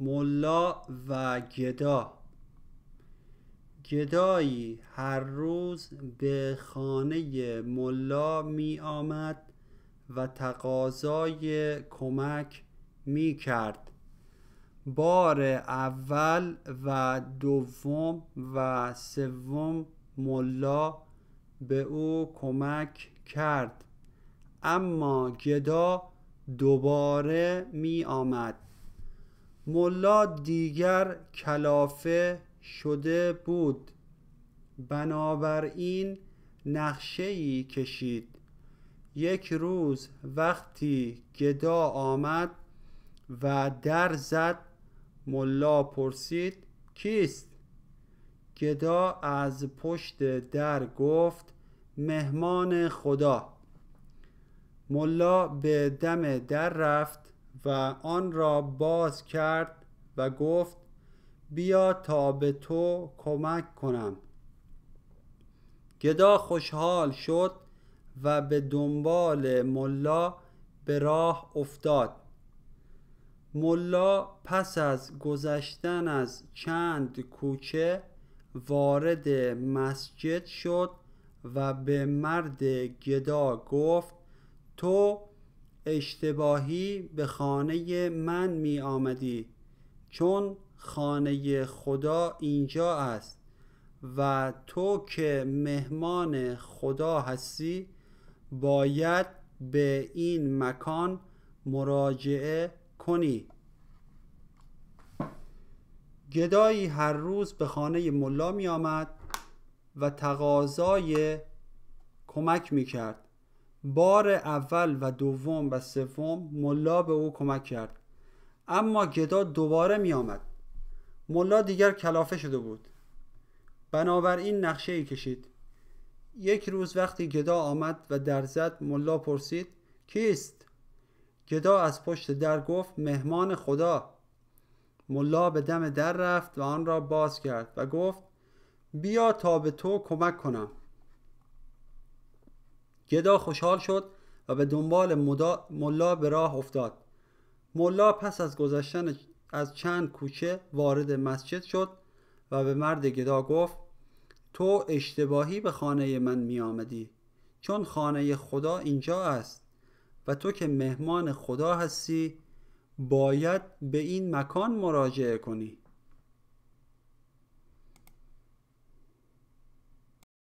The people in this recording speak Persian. ملا و گدا. گدایی هر روز به خانه ملا می آمد و تقاضای کمک می کرد. بار اول و دوم و سوم ملا به او کمک کرد، اما گدا دوباره می آمد. ملا دیگر کلافه شده بود، بنابراین نقشه‌ای کشید. یک روز وقتی گدا آمد و در زد، ملا پرسید کیست؟ گدا از پشت در گفت مهمان خدا. ملا به دم در رفت و آن را باز کرد و گفت بیا تا به تو کمک کنم. گدا خوشحال شد و به دنبال ملا به راه افتاد. ملا پس از گذشتن از چند کوچه وارد مسجد شد و به مرد گدا گفت تو اشتباهی به خانه من می آمدی، چون خانه خدا اینجا است و تو که مهمان خدا هستی باید به این مکان مراجعه کنی. گدایی هر روز به خانه ملا می آمد و تقاضای کمک می کرد. بار اول و دوم و سوم ملا به او کمک کرد، اما گدا دوباره می آمد. ملا دیگر کلافه شده بود، بنابراین نقشه ای کشید. یک روز وقتی گدا آمد و در زد، ملا پرسید کیست؟ گدا از پشت در گفت مهمان خدا. ملا به دم در رفت و آن را باز کرد و گفت بیا تا به تو کمک کنم. گدا خوشحال شد و به دنبال ملا به راه افتاد. ملا پس از گذشتن از چند کوچه وارد مسجد شد و به مرد گدا گفت تو اشتباهی به خانه من می آمدی، چون خانه خدا اینجا است و تو که مهمان خدا هستی باید به این مکان مراجعه کنی.